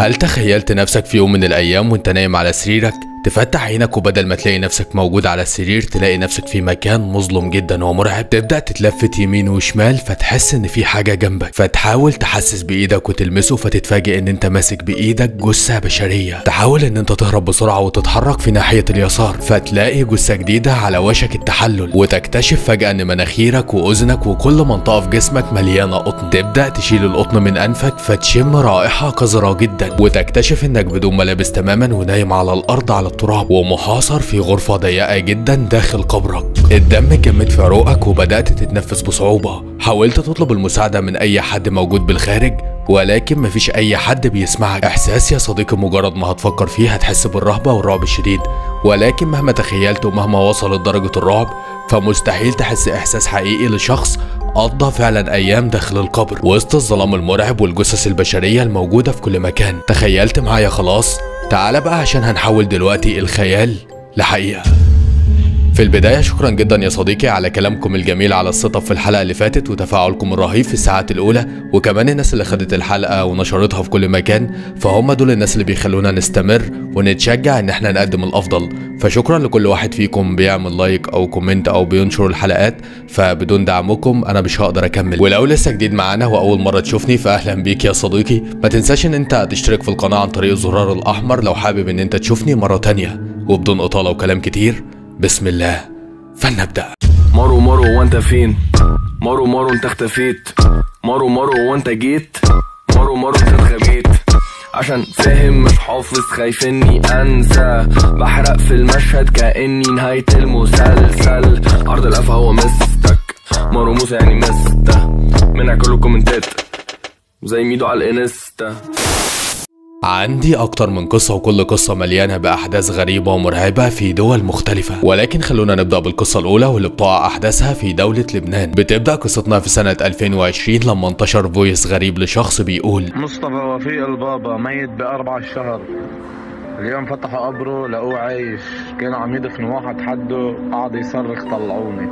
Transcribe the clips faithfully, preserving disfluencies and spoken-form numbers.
هل تخيلت نفسك في يوم من الأيام وانت نايم على سريرك تفتح عينك وبدل ما تلاقي نفسك موجود على السرير تلاقي نفسك في مكان مظلم جدا ومرعب؟ تبدأ تتلفت يمين وشمال فتحس ان في حاجة جنبك، فتحاول تحسس بايدك وتلمسه، فتتفاجئ ان انت ماسك بايدك جثة بشرية. تحاول ان انت تهرب بسرعة وتتحرك في ناحية اليسار، فتلاقي جثة جديدة على وشك التحلل، وتكتشف فجأة ان مناخيرك واذنك وكل منطقة في جسمك مليانة قطن. تبدأ تشيل القطن من انفك فتشم رائحة قذرة جدا، وتكتشف انك بدون ملابس تماما ونايم على الارض على التراب ومحاصر في غرفة ضيقة جدا داخل قبرك. الدم اتجمد في عروقك وبدأت تتنفس بصعوبة. حاولت تطلب المساعدة من أي حد موجود بالخارج ولكن مفيش أي حد بيسمعك. إحساس يا صديقي مجرد ما هتفكر فيه هتحس بالرهبة والرعب الشديد، ولكن مهما تخيلت ومهما وصلت درجة الرعب فمستحيل تحس إحساس حقيقي لشخص قضى فعلا أيام داخل القبر وسط الظلام المرعب والجثث البشرية الموجودة في كل مكان. تخيلت معايا خلاص؟ تعال بقى عشان هنحول دلوقتي الخيال لحقيقة. في البداية شكرا جدا يا صديقي على كلامكم الجميل على السيت اب في الحلقة اللي فاتت وتفاعلكم الرهيب في الساعات الأولى، وكمان الناس اللي خدت الحلقة ونشرتها في كل مكان، فهم دول الناس اللي بيخلونا نستمر ونتشجع ان احنا نقدم الأفضل. فشكرا لكل واحد فيكم بيعمل لايك أو كومنت أو بينشر الحلقات، فبدون دعمكم أنا مش هقدر أكمل. ولو لسه جديد معانا وأول مرة تشوفني فأهلا بيك يا صديقي، ما تنساش ان انت تشترك في القناة عن طريق الزرار الأحمر لو حابب ان انت تشوفني مرة تانية. وبدون إطالة وكلام كتير بسم الله فلنبدأ. مارو مارو وانت فين؟ مارو مارو انت اختفيت، مارو مارو وانت جيت، مارو مارو انت اتخبيت، عشان فاهم مش حافظ خايف اني انسى، بحرق في المشهد كأني نهاية المسلسل، عرض القفا هو مستك، مارو موسى يعني مسته، منع كل الكومنتات زي ميدو على الانستا. عندي أكتر من قصة وكل قصة مليانة بأحداث غريبة ومرعبة في دول مختلفة، ولكن خلونا نبدأ بالقصة الأولى واللي بتقع أحداثها في دولة لبنان. بتبدأ قصتنا في سنة ألفين وعشرين لما انتشر فويس غريب لشخص بيقول: مصطفى وفيق البابا ميت بأربع شهر، اليوم فتحوا قبره لقوه عايش، كانوا عم يدفنوا واحد حده قعد يصرخ طلعوني،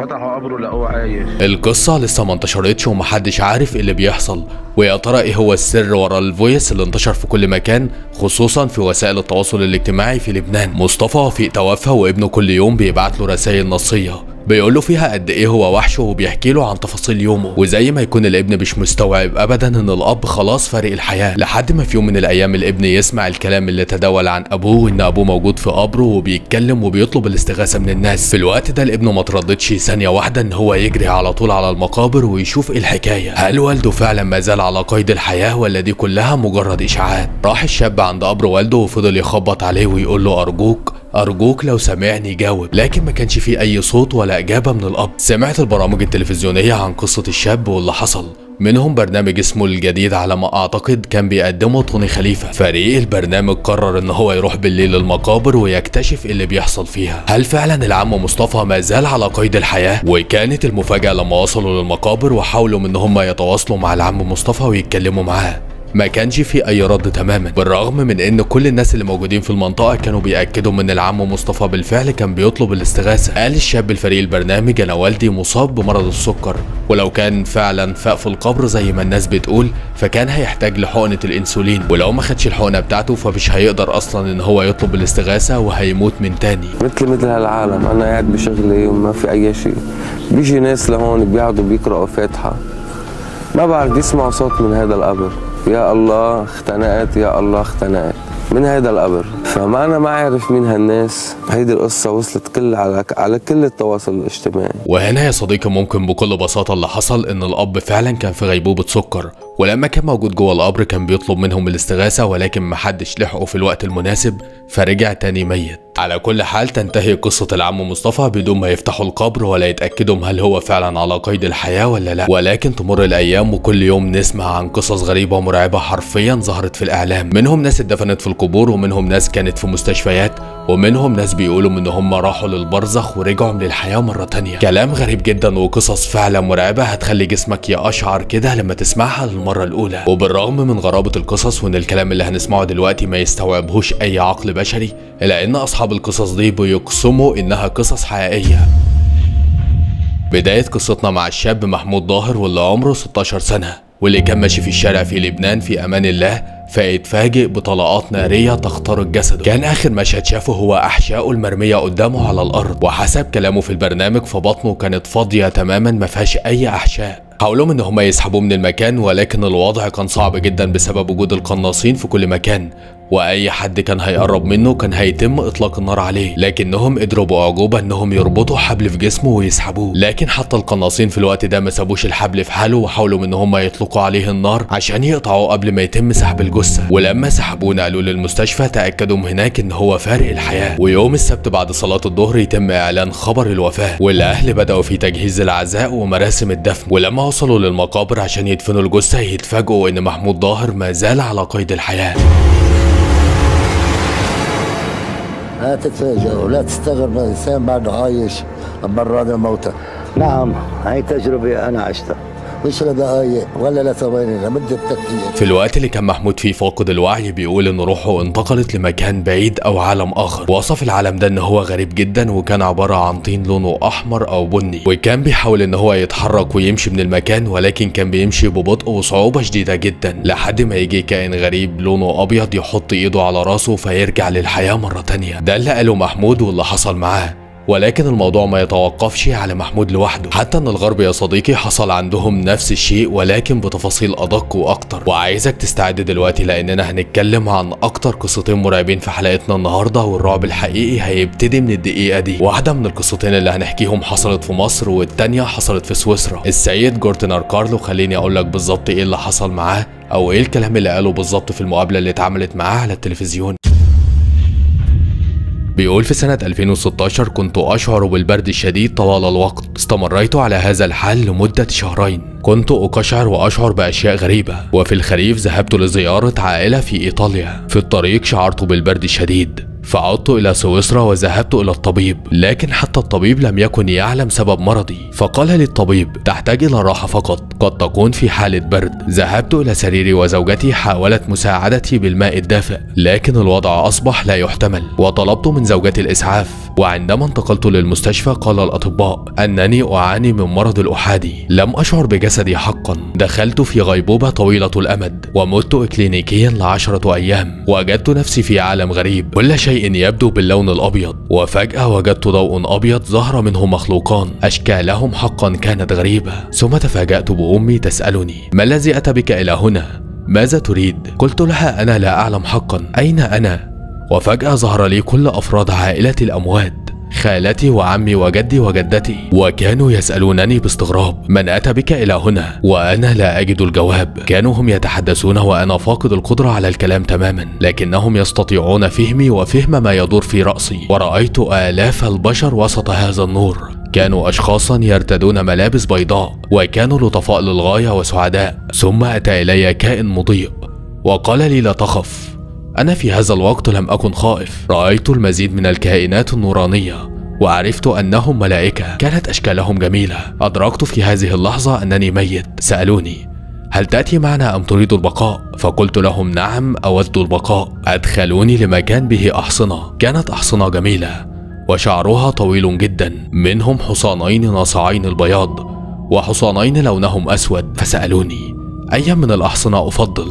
فتحوا قبره لقوه عايش. القصة لسه ما انتشرتش ومحدش عارف اللي بيحصل، ويا ترى ايه هو السر ورا الفويس اللي انتشر في كل مكان خصوصا في وسائل التواصل الاجتماعي في لبنان. مصطفى وفيق توفى وابنه كل يوم بيبعت له رسائل نصية بيقول له فيها قد ايه هو وحش وبيحكي له عن تفاصيل يومه، وزي ما يكون الابن مش مستوعب ابدا ان الاب خلاص فارق الحياه، لحد ما في يوم من الايام الابن يسمع الكلام اللي تداول عن ابوه وان ابوه موجود في قبره وبيتكلم وبيطلب الاستغاثه من الناس. في الوقت ده الابن ما ترددش ثانيه واحده ان هو يجري على طول على المقابر ويشوف ايه الحكايه، هل والده فعلا ما زال على قيد الحياه ولا دي كلها مجرد اشاعات؟ راح الشاب عند قبر والده وفضل يخبط عليه ويقول له ارجوك أرجوك لو سمعني جاوب، لكن ما كانش فيه أي صوت ولا إجابة من الأب. سمعت البرامج التلفزيونية عن قصة الشاب واللي حصل، منهم برنامج اسمه الجديد على ما أعتقد كان بيقدمه طوني خليفة. فريق البرنامج قرر إن هو يروح بالليل المقابر ويكتشف اللي بيحصل فيها، هل فعلا العم مصطفى ما زال على قيد الحياة؟ وكانت المفاجأة لما وصلوا للمقابر وحاولوا إن هم يتواصلوا مع العم مصطفى ويتكلموا معاه، ما كانش في اي رد تماما، بالرغم من ان كل الناس اللي موجودين في المنطقه كانوا بياكدوا ان العم مصطفى بالفعل كان بيطلب الاستغاثه. قال الشاب لفريق البرنامج: انا والدي مصاب بمرض السكر، ولو كان فعلا فاق في القبر زي ما الناس بتقول فكان هيحتاج لحقنه الانسولين، ولو ما خدش الحقنه بتاعته فمش هيقدر اصلا ان هو يطلب الاستغاثه وهيموت من تاني. مثل مثل هالعالم، انا قاعد بشغلي وما في اي شيء، بيجي ناس لهون بيقعدوا بيقراوا فاتحه، ما بعرف يسمعوا صوت من هذا القبر، يا الله اختنقت يا الله اختنقت من هيدا القبر، فما انا ما عارف مين هالناس. هيدي القصه وصلت كل على على كل التواصل الاجتماعي. وهنا يا صديقي ممكن بكل بساطه اللي حصل ان الاب فعلا كان في غيبوبه سكر، ولما كان موجود جوه القبر كان بيطلب منهم الاستغاثه ولكن محدش لحقه في الوقت المناسب فرجع تاني ميت. على كل حال تنتهي قصه العم مصطفى بدون ما يفتحوا القبر ولا يتاكدوا هل هو فعلا على قيد الحياه ولا لا، ولكن تمر الايام وكل يوم نسمع عن قصص غريبه ومرعبه حرفيا ظهرت في الاعلام، منهم ناس اتدفنت في القبور، ومنهم ناس كانت في مستشفيات، ومنهم ناس بيقولوا ان هم راحوا للبرزخ ورجعوا للحياه مره تانيه. كلام غريب جدا وقصص فعلا مرعبه هتخلي جسمك يقشعر كده لما تسمعها للمره الاولى، وبالرغم من غرابه القصص وان الكلام اللي هنسمعه دلوقتي ما يستوعبهوش اي عقل بشري، الا ان اصحاب القصص دي بيقسموا انها قصص حقيقيه. بدايه قصتنا مع الشاب محمود ضاهر واللي عمره ستاشر سنه، واللي كان ماشي في الشارع في لبنان في امان الله فيتفاجئ بطلقات ناريه تخترق جسده. كان اخر مشهد شافه هو احشائه المرميه قدامه على الارض، وحسب كلامه في البرنامج فبطنه كانت فاضيه تماما ما فيهاش اي احشاء. حاولوا ان هم يسحبوه من المكان ولكن الوضع كان صعب جدا بسبب وجود القناصين في كل مكان، واي حد كان هيقرب منه كان هيتم اطلاق النار عليه، لكنهم قدروا باعجوبه انهم يربطوا حبل في جسمه ويسحبوه. لكن حتى القناصين في الوقت ده ما سابوش الحبل في حاله وحاولوا ان هم يطلقوا عليه النار عشان يقطعوه قبل ما يتم سحب الجثه، ولما سحبوه نقلوه للمستشفى تاكدوا هناك ان هو فارق الحياه. ويوم السبت بعد صلاه الظهر يتم اعلان خبر الوفاه، والاهل بداوا في تجهيز العزاء ومراسم الدفن. ولما وصلوا للمقابر عشان يدفنوا الجثه يتفاجئوا ان محمود ضاهر ما زال على قيد الحياه. لا تتفاجئوا، لا تستغرب الانسان بعده عايش برا هذا الموتى. نعم، هي تجربه انا عشتها. مش دقايق ولا لا ثواني لمده التفكير. في الوقت اللي كان محمود فيه فاقد الوعي بيقول ان روحه انتقلت لمكان بعيد او عالم اخر، وصف العالم ده ان هو غريب جدا وكان عباره عن طين لونه احمر او بني، وكان بيحاول ان هو يتحرك ويمشي من المكان ولكن كان بيمشي ببطء وصعوبه شديده جدا، لحد ما يجي كائن غريب لونه ابيض يحط ايده على راسه فيرجع للحياه مره تانيه. ده اللي قاله محمود واللي حصل معاه، ولكن الموضوع ما يتوقفش على محمود لوحده، حتى ان الغرب يا صديقي حصل عندهم نفس الشيء ولكن بتفاصيل ادق واكتر. وعايزك تستعد دلوقتي لاننا هنتكلم عن اكتر قصتين مرعبين في حلقتنا النهارده، والرعب الحقيقي هيبتدي من الدقيقه دي. واحده من القصتين اللي هنحكيهم حصلت في مصر والتانيه حصلت في سويسرا. السيد جورتنار كارلو، خليني اقول لك بالظبط ايه اللي حصل معاه او ايه الكلام اللي قاله بالظبط في المقابله اللي اتعملت معاه على التلفزيون. بيقول في سنة ألفين وستاشر كنت أشعر بالبرد الشديد طوال الوقت، استمريت على هذا الحال لمدة شهرين، كنت أقشعر وأشعر بأشياء غريبة. وفي الخريف ذهبت لزيارة عائلة في إيطاليا، في الطريق شعرت بالبرد الشديد فعدت إلى سويسرا وذهبت إلى الطبيب، لكن حتى الطبيب لم يكن يعلم سبب مرضي، فقال للطبيب تحتاج إلى الراحة فقط، قد تكون في حالة برد. ذهبت إلى سريري وزوجتي حاولت مساعدتي بالماء الدافئ لكن الوضع أصبح لا يحتمل، وطلبت من زوجتي الإسعاف. وعندما انتقلت للمستشفى قال الأطباء أنني أعاني من مرض الأحادي، لم أشعر بجسدي حقا، دخلت في غيبوبة طويلة الأمد ومت إكلينيكيا لعشرة أيام، وجدت نفسي في عالم غريب كل شيء شيء يبدو باللون الأبيض، وفجأة وجدت ضوء أبيض ظهر منه مخلوقان أشكالهم حقا كانت غريبة. ثم تفاجأت بأمي تسألني ما الذي أتى بك إلى هنا؟ ماذا تريد؟ قلت لها أنا لا أعلم حقا، أين أنا؟ وفجأة ظهر لي كل أفراد عائلة الأموات، خالتي وعمي وجدي وجدتي، وكانوا يسألونني باستغراب من أتى بك إلى هنا؟ وأنا لا أجد الجواب. كانوا هم يتحدثون وأنا فاقد القدرة على الكلام تماما، لكنهم يستطيعون فهمي وفهم ما يدور في رأسي. ورأيت آلاف البشر وسط هذا النور، كانوا أشخاصا يرتدون ملابس بيضاء وكانوا لطفاء للغاية وسعداء. ثم أتى إلي كائن مضيء وقال لي لا تخف. أنا في هذا الوقت لم أكن خائف، رأيت المزيد من الكائنات النورانية وعرفت أنهم ملائكة، كانت أشكالهم جميلة. أدركت في هذه اللحظة أنني ميت، سألوني هل تأتي معنا أم تريد البقاء؟ فقلت لهم نعم أود البقاء. أدخلوني لمكان به أحصنة، كانت أحصنة جميلة وشعرها طويل جدا، منهم حصانين ناصعين البياض وحصانين لونهم أسود. فسألوني أي من الأحصنة أفضل؟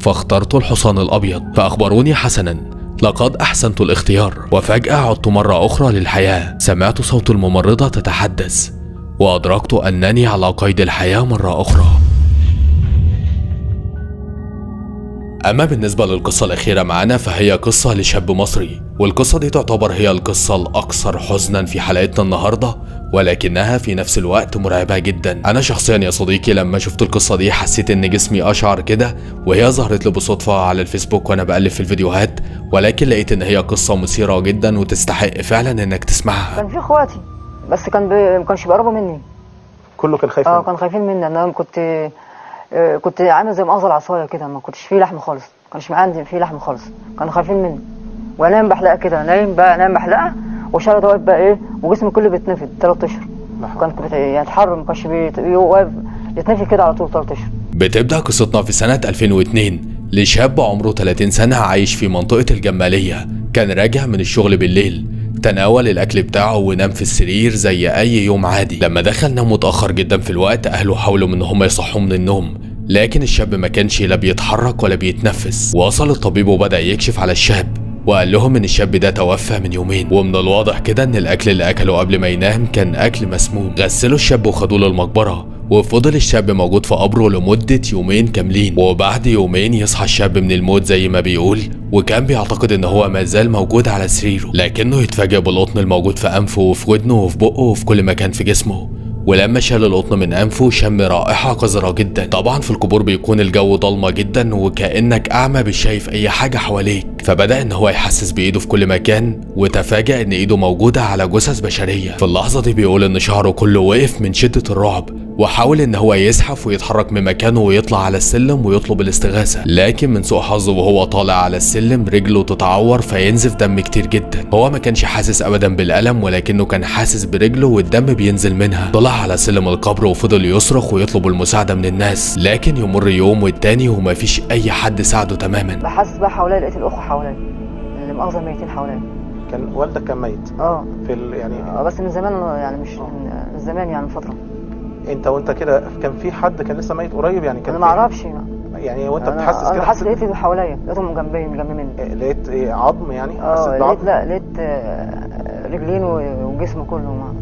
فاخترت الحصان الأبيض. فأخبروني حسنا لقد أحسنت الاختيار. وفجأة عدت مرة أخرى للحياة، سمعت صوت الممرضة تتحدث وأدركت أنني على قيد الحياة مرة أخرى. أما بالنسبة للقصة الأخيرة معانا فهي قصة لشاب مصري، والقصة دي تعتبر هي القصة الأكثر حزنا في حلقتنا النهاردة، ولكنها في نفس الوقت مرعبة جدا. أنا شخصيا يا صديقي لما شفت القصة دي حسيت إن جسمي أشعر كده، وهي ظهرت لي بالصدفة على الفيسبوك وأنا بقلب في الفيديوهات، ولكن لقيت إن هي قصة مثيرة جدا وتستحق فعلا إنك تسمعها. كان في إخواتي بس كان ب... ما كانش بيقربوا مني، كله كان خايف. أه كان خايفين مني، أنا كنت كنت عامل زي مأزر عصاية كده، ما كنتش فيه لحم خالص، ما كانش عندي فيه لحم خالص، كانوا خايفين مني. وانام بحلقه كده، نايم بقى نايم بحلقه وشعري ده واقف بقى ايه وجسمي كله بيتنفد ثلاث اشهر، كان يعني اتحر ما كانش واقف يتنفد كده على طول ثلاث اشهر. بتبدا قصتنا في سنه ألفين واتنين لشاب عمره ثلاثين سنه عايش في منطقه الجماليه، كان راجع من الشغل بالليل، تناول الاكل بتاعه ونام في السرير زي اي يوم عادي. لما دخل نام متاخر جدا في الوقت، اهله حاولوا ان هم يصحوه من النوم لكن الشاب ما كانش لا بيتحرك ولا بيتنفس. وصل الطبيب وبدأ يكشف على الشاب وقال لهم ان الشاب ده توفى من يومين، ومن الواضح كده ان الاكل اللي اكله قبل ما ينام كان اكل مسموم. غسلوا الشاب وخدوه للمقبره، وفضل الشاب موجود في قبره لمده يومين كاملين. وبعد يومين يصحى الشاب من الموت زي ما بيقول، وكان بيعتقد ان هو ما زال موجود على سريره، لكنه يتفاجئ بالقطن الموجود في انفه وفي ودنه وفي بقه وفي كل مكان في جسمه. ولما شال القطن من انفه شم رائحه قذره جدا. طبعا في القبور بيكون الجو ضلمه جدا وكانك اعمى مش شايف اي حاجه حواليك، فبدا ان هو يحسس بايده في كل مكان، وتفاجأ ان ايده موجوده على جثث بشريه. في اللحظه دي بيقول ان شعره كله وقف من شده الرعب، وحاول ان هو يزحف ويتحرك من مكانه ويطلع على السلم ويطلب الاستغاثه، لكن من سوء حظه وهو طالع على السلم رجله تتعور فينزف دم كتير جدا. هو ما كانش حاسس ابدا بالالم، ولكنه كان حاسس برجله والدم بينزل منها. طلع على سلم القبر وفضل يصرخ ويطلب المساعده من الناس، لكن يمر يوم والتاني وما فيش اي حد ساعده تماما. بحس بقى حواليا، لقيت الاخوه حواليا اللي مؤاخذه ميتين حواليا. كان والدك كان ميت؟ اه في ال... يعني اه بس من زمان، يعني مش من زمان، يعني من فتره. انت وانت كده كان في حد كان لسه ميت قريب يعني؟ كان انا ما اعرفش يعني. وانت بتحسس كده؟ انا حاسس، لقيت اللي حواليا لقيتهم جنبي جنب مني. لقيت ايه؟ عظم يعني؟ اه لقيت، لا لقيت رجلين وجسمه كله معه.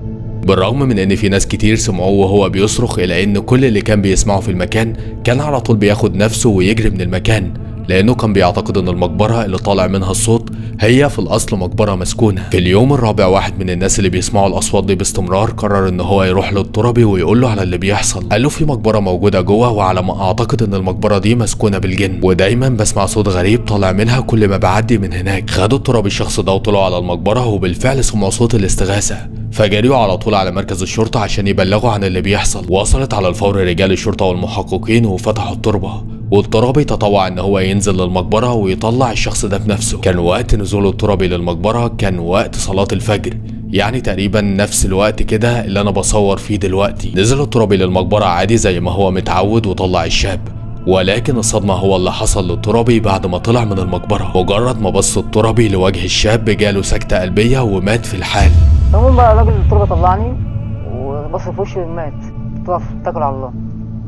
بالرغم من ان في ناس كتير سمعوه وهو بيصرخ، الا ان كل اللي كان بيسمعه في المكان كان على طول بياخد نفسه ويجري من المكان، لانه كان بيعتقد ان المقبره اللي طالع منها الصوت هي في الاصل مقبره مسكونه. في اليوم الرابع واحد من الناس اللي بيسمعوا الاصوات دي باستمرار قرر ان هو يروح للتربي ويقول له على اللي بيحصل. قال له في مقبره موجوده جوه، وعلى ما اعتقد ان المقبره دي مسكونه بالجن، ودايما بسمع صوت غريب طالع منها كل ما بعدي من هناك. خدوا الترابي الشخص ده وطلعوا على المقبره، وبالفعل سمعوا صوت الاستغاثه، فجريوا على طول على مركز الشرطه عشان يبلغوا عن اللي بيحصل. وصلت على الفور رجال الشرطه والمحققين وفتحوا التربه، والترابي تطوع ان هو ينزل للمقبره ويطلع الشخص ده بنفسه. كان وقت نزول الترابي للمقبره كان وقت صلاه الفجر، يعني تقريبا نفس الوقت كده اللي انا بصور فيه دلوقتي. نزل الترابي للمقبره عادي زي ما هو متعود وطلع الشاب، ولكن الصدمة هو اللي حصل للترابي بعد ما طلع من المقبرة. مجرد ما بص الترابي لوجه الشاب جاله سكتة قلبية ومات في الحال. المهم بقى راجل الترابي طلعني وبص في وشي ومات، توفى، اتكل على الله.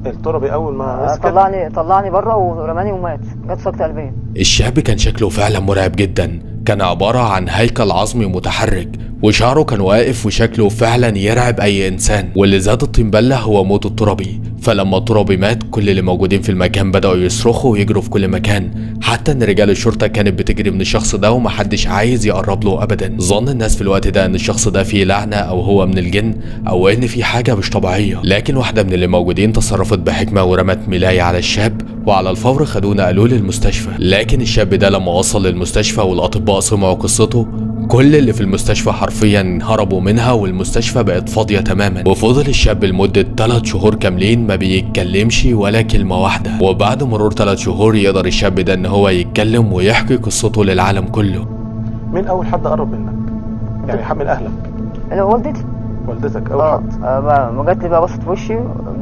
الترابي اول ما مسك طلعني طلعني بره ورماني ومات، جات سكتة قلبية. الشاب كان شكله فعلا مرعب جدا، كان عبارة عن هيكل عظمي متحرك، وشعره كان واقف، وشكله فعلا يرعب اي انسان. واللي زاد الطين بله هو موت الترابي، فلما الترابي مات كل اللي موجودين في المكان بدأوا يصرخوا ويجروا في كل مكان، حتى ان رجال الشرطه كانت بتجري من الشخص ده ومحدش عايز يقرب له ابدا. ظن الناس في الوقت ده ان الشخص ده فيه لعنه او هو من الجن او ان في حاجه مش طبيعيه، لكن واحده من اللي موجودين تصرفت بحكمه ورمت ملايه على الشاب، وعلى الفور خدوه نقلوه للمستشفى. لكن الشاب ده لما وصل للمستشفى والاطباء سمعوا قصته، كل اللي في المستشفى حرفيا هربوا منها، والمستشفى بقت فاضيه تماما. وفضل الشاب لمده ثلاث شهور كاملين ما بيتكلمش ولا كلمه واحده، وبعد مرور ثلاث شهور يقدر الشاب ده ان هو يتكلم ويحكي قصته للعالم كله. مين اول حد قرب منك؟ يعني حد من اهلك؟ انا والدتي. والدتك اول آه. حد؟ اه ما جات لي بقى، بصت في وشي،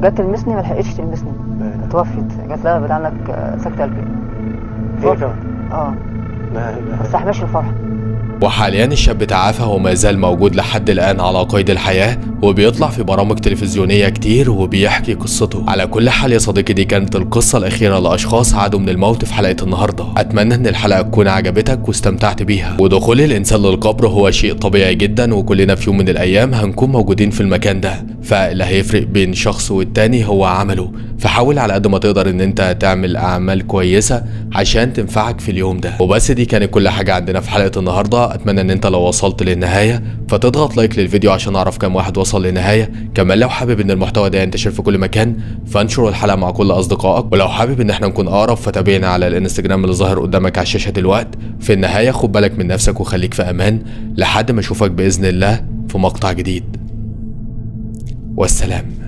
جت تلمسني، ما لحقتش تلمسني، توفت، جات لها بعيد عنك سكته قلبي. ايه كمان؟ اه ما استحملش الفرحه. وحاليا الشاب تعافى وما زال موجود لحد الآن على قيد الحياة، وبيطلع في برامج تلفزيونية كتير وبيحكي قصته. على كل حال يا صديقي، دي كانت القصة الأخيرة لأشخاص عادوا من الموت في حلقة النهاردة. أتمنى إن الحلقة تكون عجبتك واستمتعت بيها. ودخول الإنسان للقبر هو شيء طبيعي جدا، وكلنا في يوم من الأيام هنكون موجودين في المكان ده، فاللي هيفرق بين شخص والتاني هو عمله. فحاول على قد ما تقدر إن أنت تعمل أعمال كويسة عشان تنفعك في اليوم ده. وبس دي كانت كل حاجة عندنا في حلقة النهاردة. اتمنى ان انت لو وصلت للنهايه فتضغط لايك للفيديو عشان اعرف كام واحد وصل للنهايه. كمان لو حابب ان المحتوى ده ينتشر في كل مكان فانشر الحلقه مع كل اصدقائك، ولو حابب ان احنا نكون اقرب فتابعنا على الانستجرام اللي ظاهر قدامك على الشاشه دلوقتي. في النهايه خد بالك من نفسك وخليك في امان لحد ما اشوفك باذن الله في مقطع جديد، والسلام.